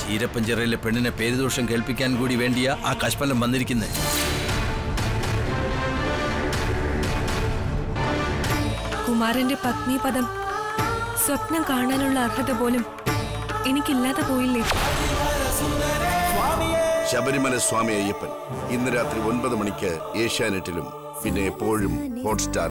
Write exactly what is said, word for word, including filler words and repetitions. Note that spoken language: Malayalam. चीरपंजर पेणि पेरदोषं केलूरी वे आ कष्पल वह കുമാരന്റെ പത്നി പദം സ്വപ്നം കാണാനുള്ള അർഹത പോലും എനിക്കില്ലാതെ പോയില്ലേ? ശബരിമല സ്വാമി അയ്യപ്പൻ ഇന്ന് രാത്രി ഒൻപത് മണിക്ക് ഏഷ്യാനെറ്റിലും പിന്നെ എപ്പോഴും ഹോട്ട്സ്റ്റാർ